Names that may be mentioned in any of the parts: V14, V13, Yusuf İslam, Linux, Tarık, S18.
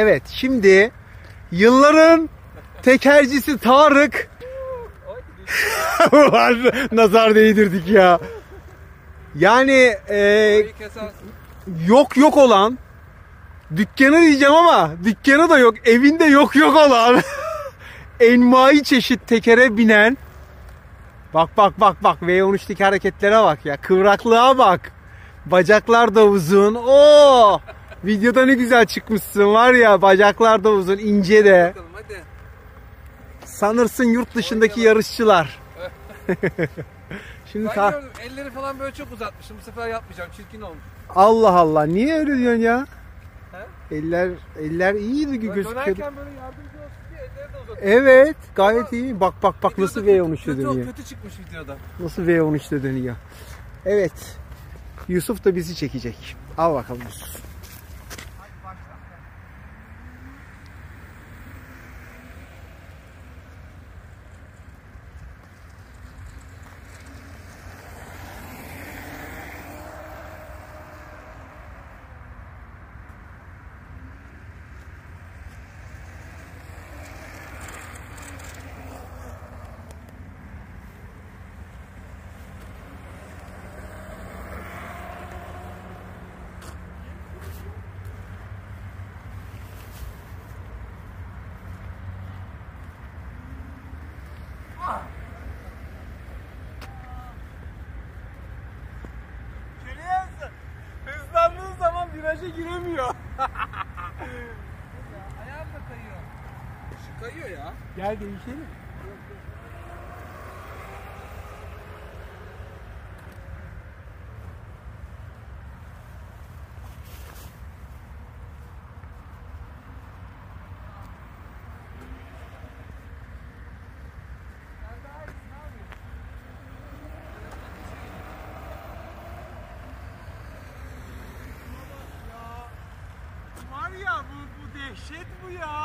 Evet, şimdi yılların tekercisi Tarık. Nazar değdirdik ya. Yani yok olan dükkanı diyeceğim ama dükkanı da yok, evinde yok olan envai çeşit tekere binen. Bak V13'teki hareketlere bak ya, kıvraklığa bak, bacaklar da uzun. Oo, videoda ne güzel çıkmışsın var ya, bacaklar da uzun, ince de. Sanırsın yurt dışındaki yarışçılar. Şimdi ben gördüm, elleri falan böyle çok uzatmışım, bu sefer yapmayacağım, çirkin olmuş. Allah Allah, niye öyle diyorsun ya? He? Eller iyiydi gibi gözüküyor. Dönerken böyle yardımcı olsun diye elleri de uzatıyor. Evet, gayet ama iyi. Bak nasıl V13'te dönüyor. Kötü çıkmış videoda. Nasıl V13'te dönüyor. Evet, Yusuf da bizi çekecek. Al bakalım Yusuf. Viraja giremiyor. Ayağım da kayıyor. Şu kayıyor ya. Gel değişelim. Dehşet bu ya.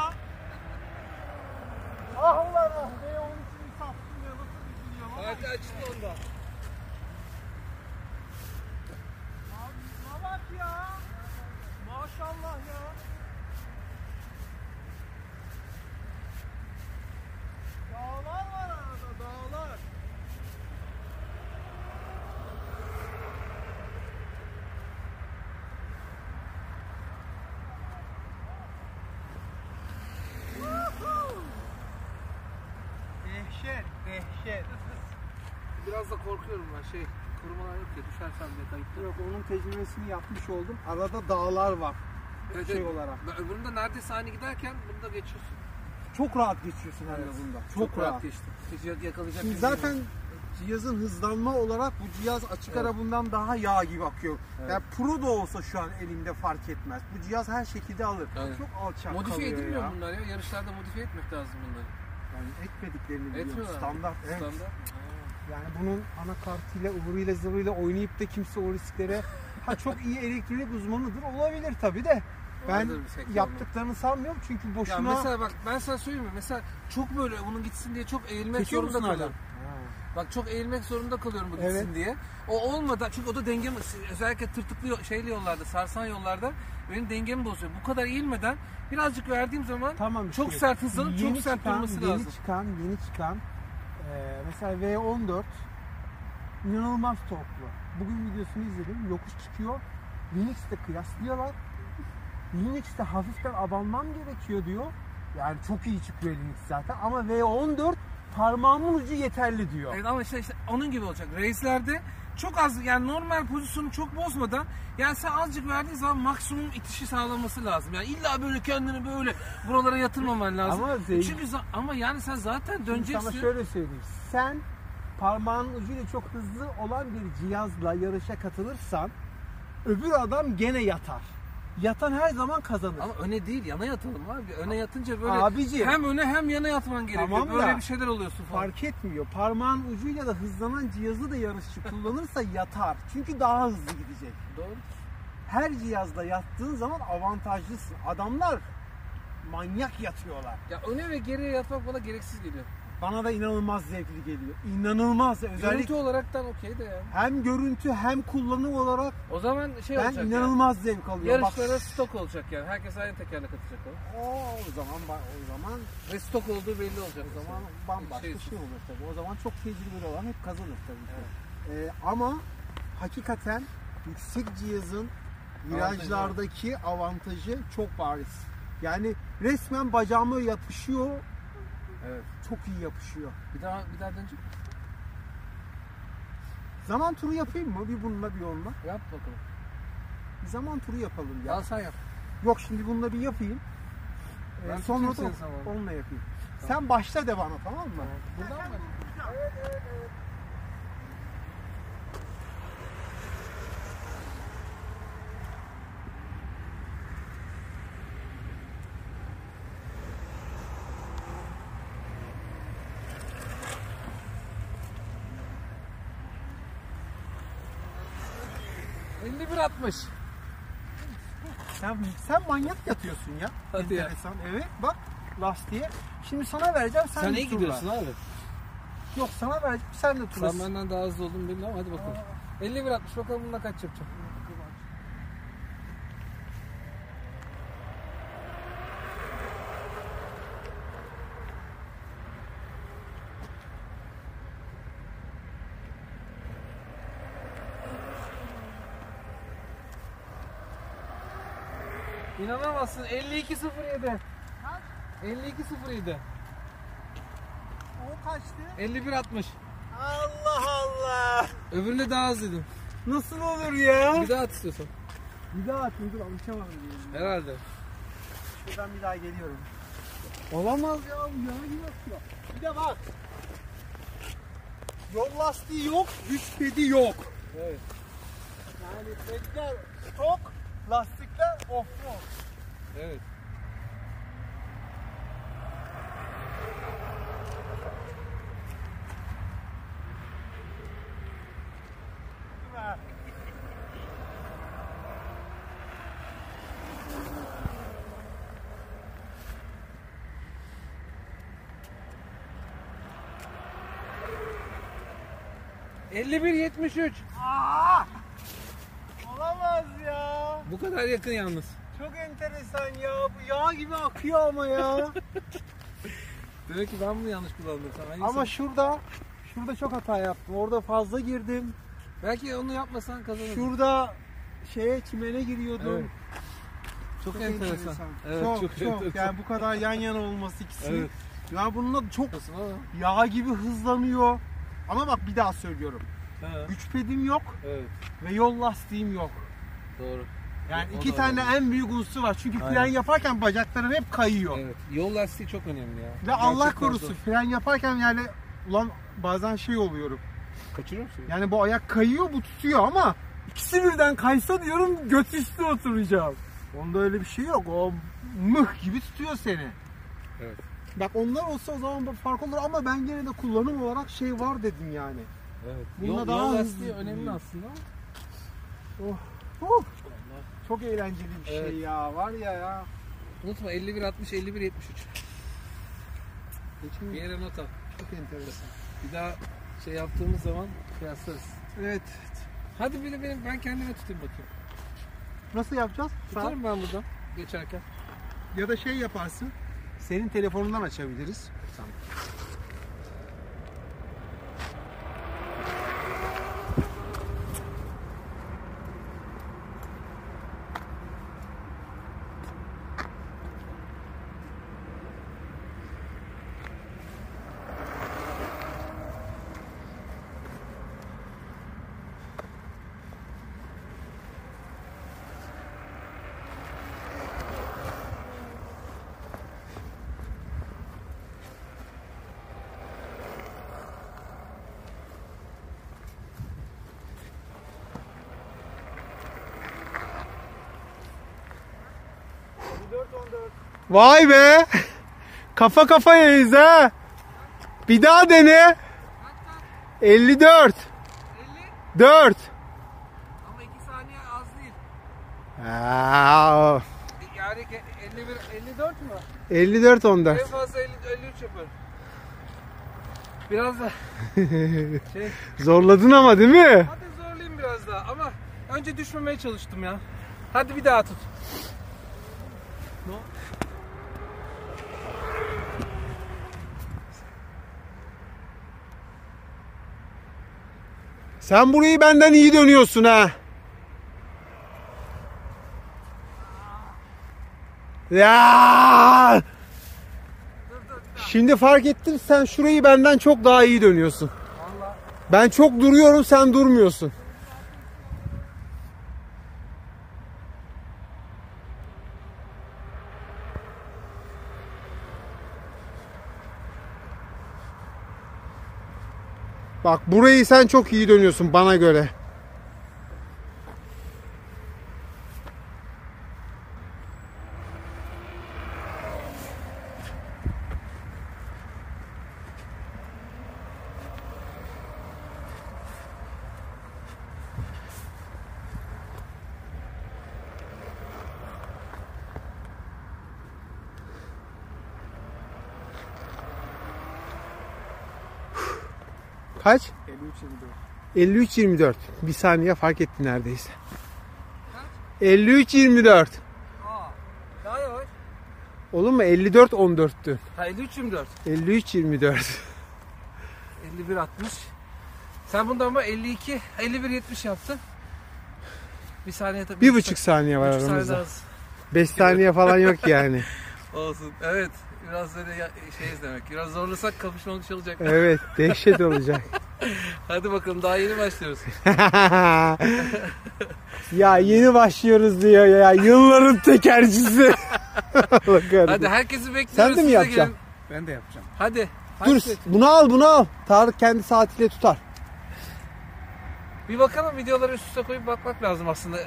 Allah Allah. Ve onun için sattım ya, nasıl düşünüyorum ama. Hadi açtı onda. Abi şuna bak ya. Maşallah ya. Dağlar var arada, dağlar. Dehşet. Biraz da korkuyorum ben, korumalar yok ya, düşersem de kayıptır. Yok, onun tecrübesini yapmış oldum. Arada dağlar var. Evet, olarak. Öbüründe neredeyse aynı giderken bunda geçiyorsun. Çok rahat geçiyorsun, evet. Bunda. Çok rahat geçtim. Cihaz yakalayacak. Şimdi zaten yok. Cihazın hızlanma olarak bu cihaz açık ara bundan daha yağ gibi akıyor. Evet. Yani pro da olsa şu an elimde fark etmez. Bu cihaz her şekilde alır. Evet. Çok alçak modifiye edilmiyor ya. Bunlar ya. Yarışlarda modifiye etmek lazım bunları. Yani etmediklerini biliyorum. Standart. Evet. Standart. Yani bunun anakartıyla, uğruyla, zıvıyla oynayıp da kimse o risklere çok iyi elektrik uzmanıdır. Olabilir tabi de. Ben yaptıklarını sanmıyorum çünkü boşuna. Ya mesela bak, ben sana söyleyeyim mi? Mesela çok böyle bunun gitsin diye çok eğilmek zorunda kalıyorum. Bak, çok eğilmek zorunda kalıyorum bu gitsin diye. O olmadan, çünkü o da dengemi, özellikle tırtıklı yollarda, sarsan yollarda benim dengemi bozuyor. Bu kadar eğilmeden birazcık verdiğim zaman tamam, çok sert hızlanıp çok sert durması lazım. Yeni çıkan mesela V14 inanılmaz torklu. Bugün videosunu izledim, yokuş çıkıyor. Linux'te kıyaslıyorlar. Linux'te hafiften abanmam gerekiyor diyor. Yani çok iyi çıkıyor Linux zaten ama V14 parmağımın ucu yeterli diyor. Evet ama işte onun gibi olacak. Race'lerde çok az, yani normal pozisyonu çok bozmadan, yani sen azıcık verdiğin zaman maksimum itişi sağlaması lazım. Yani illa böyle kendini böyle buralara yatırmaman lazım. Ama Çünkü yani sen zaten döneceksin. Sana şöyle söyleyeyim. Sen parmağının ucuyla çok hızlı olan bir cihazla yarışa katılırsan öbür adam gene yatar. Yatan her zaman kazanır. Ama öne değil, yana yatalım abi. Öne yatınca böyle abiciğim, hem öne hem yana yatman gerekiyor. Tamam, böyle bir şeyler oluyorsun falan. Fark etmiyor. Parmağın ucuyla da hızlanan cihazı da yarışçı kullanırsa yatar. Çünkü daha hızlı gidecek. Doğru. Her cihazda yattığın zaman avantajlısın. Adamlar manyak yatıyorlar. Ya öne ve geriye yatmak bana gereksiz geliyor. Bana da inanılmaz zevkli geliyor. İnanılmaz. Özellikle görüntü olaraktan okey de yani. Hem görüntü hem kullanım olarak. O zaman şey olacak. Ben inanılmaz yani zevk alıyorum. Yarışlara bak, stok olacak yani. Herkes aynı tekerle katacak o. O zaman ve stok olduğu belli olacak. O zaman bambaşka şey olur tabii. O zaman çok tecrübeli olan hep kazanır tabii. Evet. Ama hakikaten yüksek cihazın virajlardaki avantajı çok bariz. Yani resmen bacağıma yapışıyor. Evet. Çok iyi yapışıyor. Bir daha dönecek. Zaman turu yapayım mı? Bir bununla bir onunla. Yap bakalım. Bir zaman turu yapalım ya. Al sen yap. Yok şimdi bununla bir yapayım. Sonra da onunla yapayım. Tamam. Sen başla de bana, tamam mı? Tamam. Buradan mı? Evet. Elini bir atmış. Sen manyak yatıyorsun ya. Hadi enteresan ya. Evet bak lastiğe. Şimdi sana vereceğim, sen iyi gidiyorsun abi. Yok sana vereceğim, sen de turlasın. Sen benden daha hızlı oldun bilmiyorum ama hadi bakalım. 51 atmış bakalım bununla kaç yapacağım. İnanamazsın. 52.07. Kaç? 52.07. O kaçtı? 51.60. Allah Allah. Öbürünü daha hızlıydım. Nasıl olur ya? Bir daha at istiyorsan. Bir daha at. Dur alışamadım diyelim. Herhalde. Şuradan bir daha geliyorum. Olamaz ya. Yok. Bir de bak. Yol lastiği yok. Güç pedi yok. Evet. Yani pedler stok. Lastikler off-road. Evet. Değil mi? 51.73. Aa! Olamaz ya. Bu kadar yakın yalnız. Çok enteresan ya. Bu yağ gibi akıyor ama ya. Demek ki ben bunu yanlış kullandım. Ama şurada çok hata yaptım. Orada fazla girdim. Belki onu yapmasan kazanırdın. Şurada çimene giriyordum. Evet. Çok enteresan. Evet, çok enteresan. Yani bu kadar yan yana olması ikisinin. Evet. Ya bununla çok yağ gibi hızlanıyor. Ama bak bir daha söylüyorum. Evet. Güç pedim yok. Evet. Ve yol lastiğim yok. Doğru. Yani o iki tane en büyük unsu var. Çünkü aynen, fren yaparken bacaklarım hep kayıyor. Evet. Yol lastiği çok önemli ya. Ve Allah korusun fren yaparken yani ulan bazen oluyorum. Kaçırıyor musun? Yani bu ayak kayıyor, bu tutuyor ama ikisi birden kaysa diyorum göt üstü oturacağım. Onda öyle bir şey yok. O mıh gibi tutuyor seni. Evet. Bak onlar olsa o zaman fark olur ama ben gene de kullanım olarak var dedim yani. Evet. Yol lastiği önemli aslında. Oh. Çok eğlenceli bir şey ya, var ya. Unutma 51.60, 51.73. Bir yere not al. Çok enteresan. Bir daha yaptığımız zaman kıyaslarız. Evet. Hadi ben kendime tutayım bakayım. Nasıl yapacağız? Tutarım ben buradan geçerken. Ya da yaparsın. Senin telefonundan açabiliriz. Tamam. Vay be! Kafa kafayayız ha! Bir daha dene! 54! 4! Ama 2 saniye az değil. Aaaa! Yani 54 mu? 54 onda. En fazla 53 yapar. Biraz da şey... Zorladın ama değil mi? Hadi zorlayayım biraz daha ama önce düşmemeye çalıştım ya. Hadi bir daha tut. No. Sen burayı benden iyi dönüyorsun ha. Ya! Şimdi fark ettim, sen şurayı benden çok daha iyi dönüyorsun. Vallahi. Ben çok duruyorum, sen durmuyorsun. Bak burayı sen çok iyi dönüyorsun bana göre. Kaç? 53-24. Bir saniye fark etti neredeyse. 53-24. Daha yavaş. Olur mu? 54-14'tü. Ha 53-24. 53-24. 51-60. Sen bundan ama 52-51-70 yaptın. Bir saniye tabii. 1,5 saniye var aramızda. 5 saniye falan yok yani. Olsun. Evet. Biraz öyle şeyiz demek. Biraz zorlasak kapışmamış olacak. Evet, dehşet olacak. Hadi bakalım, daha yeni başlıyoruz. Ya yeni başlıyoruz diyor ya. Yılların tekercisi. Hadi herkesi bekliyoruz. Sen de mi yapacaksın? Ben de yapacağım. Hadi. Dur, bunu al, bunu al. Tarık kendi saatiyle tutar. Bir bakalım, videoları üst üste koyup bakmak lazım aslında.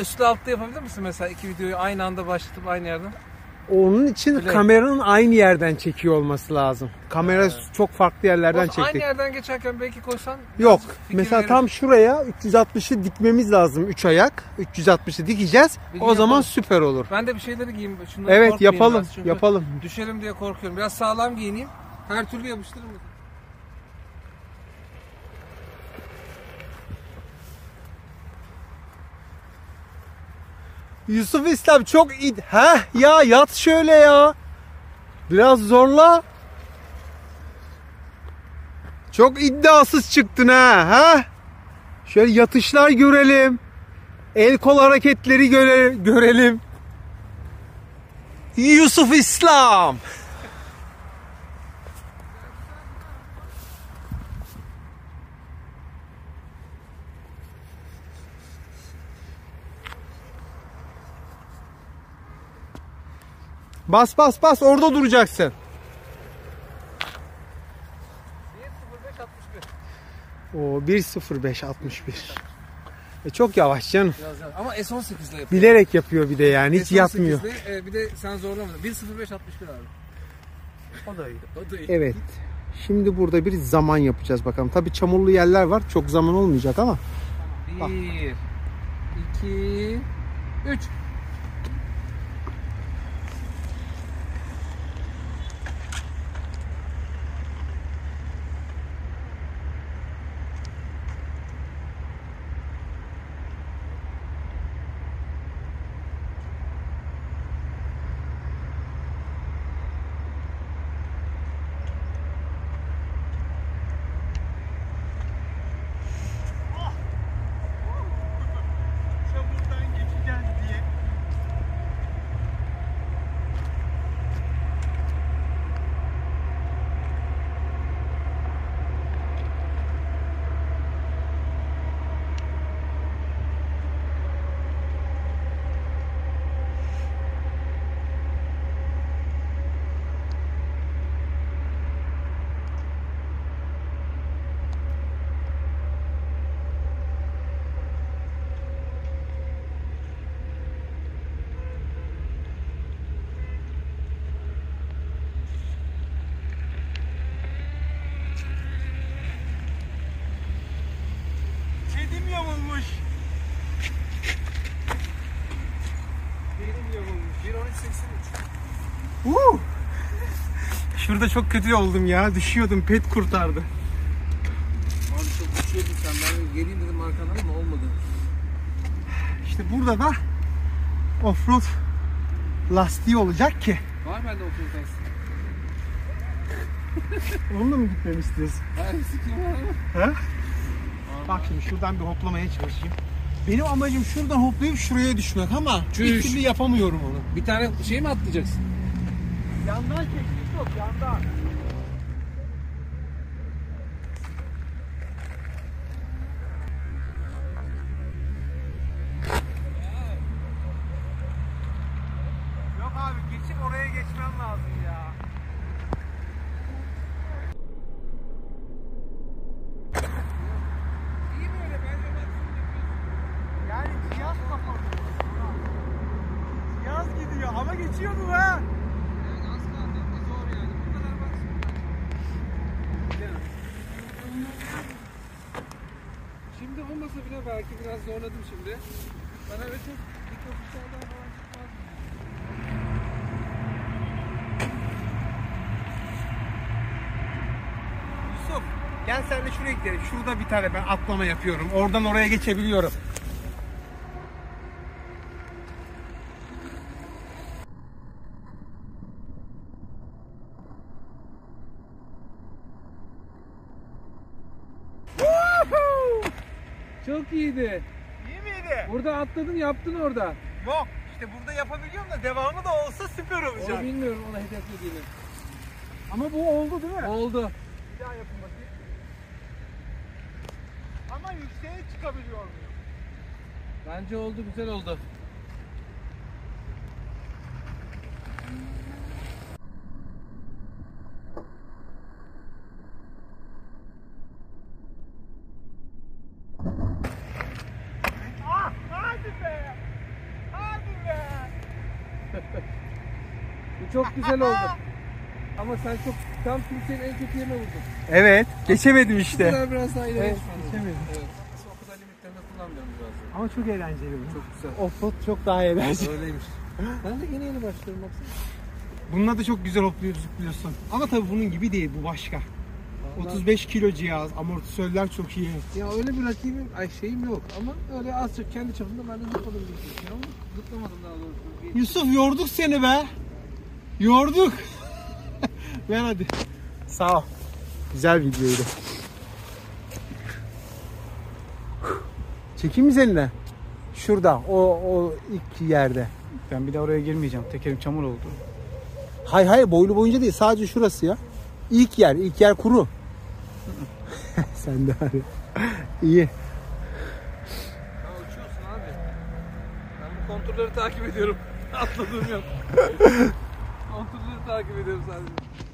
Üstlü altta yapabilir misin mesela? İki videoyu aynı anda başlatıp aynı yerden. Onun için öyle. Kameranın aynı yerden çekiyor olması lazım. Kamera çok farklı yerlerden çekti. Aynı yerden geçerken belki koysan... Yok. Mesela verir. Tam şuraya 360'ı dikmemiz lazım. 3 ayak. 360'ı dikeceğiz. Bir o zaman yapalım. Süper olur. Ben de bir şeyleri giyeyim. Şunları evet yapalım. Yapalım. Düşelim diye korkuyorum. Biraz sağlam giyineyim. Her türlü yapıştırırım. Yusuf İslam çok iyi. Heh ya, yat şöyle ya. Biraz zorla. Çok iddiasız çıktın ha. Heh. Şöyle yatışlar görelim. El kol hareketleri görelim. Yusuf İslam. Bas bas bas, orada duracaksın. 1.05.61. Çok yavaş canım. Biraz yavaş. Ama S18 ile yapıyor. Bilerek yapıyor bir de yani. Hiç yatmıyor. Bir de sen zorlamadın. 1.05.61 abi. O da iyi. O da iyi. Evet. Şimdi burada bir zaman yapacağız bakalım. Tabii çamurlu yerler var. Çok zaman olmayacak ama. 1 2 3 şurada çok kötü oldum ya. Düşüyordum, pet kurtardı. Abi çok düşüyordum sen. Ben geleyim dedim arkadan ama olmadı. İşte burada da offroad lastiği olacak ki. Var bende offroad lastiği. Onunla mı gitmemi istiyorsun? Hayır, sikiyim abi. Bak şimdi şuradan bir hoplamaya çalışayım. Benim amacım şuradan hoplayıp şuraya düşmek ama bir türlü yapamıyorum onu. Bir tane şey mi atlayacaksın? Yandan çek, yok yandan. Yok abi, geçip oraya geçmem lazım ya. Belki biraz zorladım şimdi. Bana öyle çok mikrofuşlardan falan çıkmaz mı? Yusuf, gel sen de şuraya gidelim. Şurada bir tane ben atlama yapıyorum. Oradan oraya geçebiliyorum. Çok iyiydi. İyi miydi? Burada atladın, yaptın orada. Yok, işte burada yapabiliyorum da devamı da olsa süper olacak. Onu bilmiyorum, ona hedefli değilim. Ama bu oldu değil mi? Oldu. Bir daha yapın bakayım. Ama yükseğe çıkabiliyor muyum? Bence oldu, güzel oldu. Çok güzel oldu. Ama sen çok tam Türkiye'nin en kötü yerine vurdun. Evet, geçemedim işte. Biraz daha ileri geçemedim. Evet. O kadar limitlerini kullanmıyorum biraz. Ama çok eğlenceli bu. Çok güzel. Offroad çok daha eğlenceli. Öyleymiş. Ben de yeni yeni başlıyorum baksana. Bununla da çok güzel hopluyorsun. Ama tabii bunun gibi değil, bu başka. Vallahi... 35 kilo cihaz, amortisörler çok iyi. Ya öyle bir rakibim, ay şeyim yok ama öyle az çok kendi çapımda ben de zıpladım bir şey ama zıplamadım daha doğrusu. Bir... Yusuf, yorduk seni be. Yorduk. Ben hadi. Sağ ol. Güzel videoydu. Çekeyim eline. Şurada. O ilk yerde. Ben bir de oraya girmeyeceğim. Tekerim çamur oldu. Hayır. Boylu boyunca değil. Sadece şurası ya. İlk yer. İlk yer kuru. Sen de hadi. İyi. Ya uçuyorsun abi. Ben bu konturları takip ediyorum. Atladığım yok. Kontrolü takip ediyorum sadece.